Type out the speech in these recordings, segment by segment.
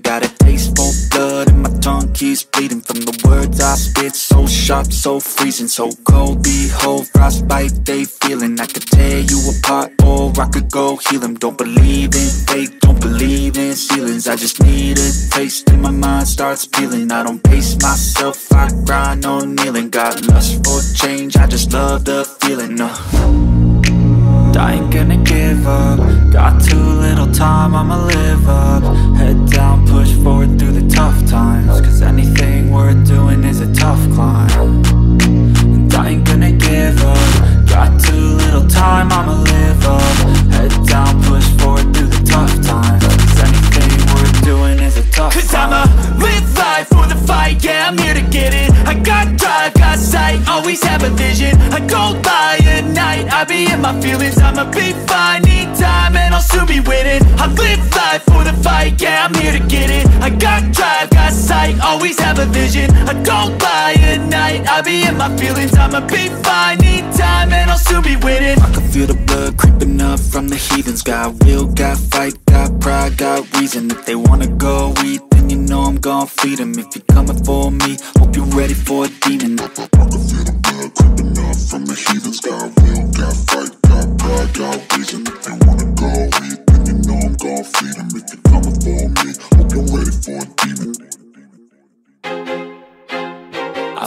Got a taste for blood and my tongue keeps bleeding from the words I spit, so sharp, so freezing, so cold, behold, frostbite they feeling. I could tear you apart or I could go heal them. Don't believe in fate, don't believe in ceilings. I just need a taste and my mind starts peeling. I don't pace myself, I grind on kneeling. Got lust for change, I just love the feeling. I ain't gonna give up, got too little time, I'ma live up. Head down, push forward through the tough times, cause anything worth doing is a tough climb. And I ain't gonna give up, got too little time, I'ma live up. Head down, push forward through the tough times, cause anything worth doing is a tough climb. Cause I'ma live life for the fight, yeah, I'm here to get it. I got drive, got sight, always have a vision. I go by at night, I be in my feelings. I'ma be fine, need time, and I'll soon be winning. I live life for the fight, yeah, I'm here to get it. I got drive, got sight, always have a vision. I go by at night, I be in my feelings. I'ma be fine, need time, and I'll soon be winning. I can feel the blood creeping up from the heathens. Got will, got fight, got pride, got reason. If they wanna go eat, then you know I'm gon' feed them. If you're coming for me, hope you're ready for a demon. I can feel the blood creeping up from the heathens. Got will, got fight, got pride, got reason. If they wanna go eat, then you know I'm gon' feed them. If you're coming for me, hope you're ready for a demon. I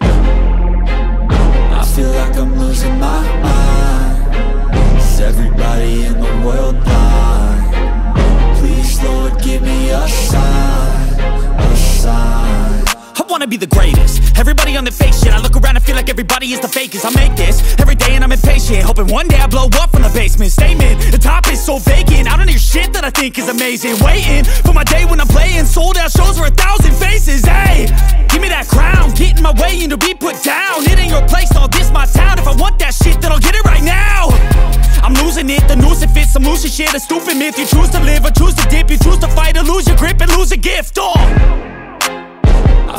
I feel like I'm losing my mind. Is everybody in the world blind? Please, Lord, give me a sign, a sign. I wanna be the greatest. Everybody on the fake shit. I look around and feel like everybody is the fakest. I make this every day and I'm impatient, hoping one day I blow up from the basement. Statement, the top is so vacant. I don't hear shit that I think is amazing. Waiting for my day when I'm playing sold out shows for 1,000 faces. Hey, give me that crown, get in my way and to be put down. It ain't your place, all this my town. If I want that shit, then I'll get it right now. I'm losing it, the noose it fits. I'm losing shit, a stupid myth. You choose to live or choose to dip. You choose to fight or lose your grip and lose a gift. I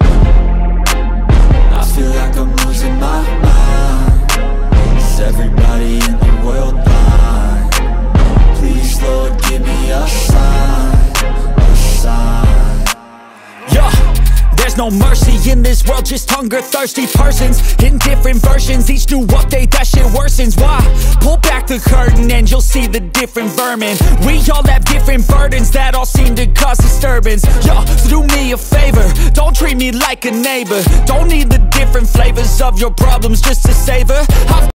I feel like I'm losing my mind. Is everybody in the world blind? Please, Lord, give me a sign, a sign. Yeah. There's no mercy in this world, just hunger-thirsty persons in different versions. Each new update, that shit worsens. Why? Pull back the curtain and you'll see the different vermin. We all have different burdens that all seem to cause disturbance. Yo, so do me a favor, don't treat me like a neighbor. Don't need the different flavors of your problems just to savor. I've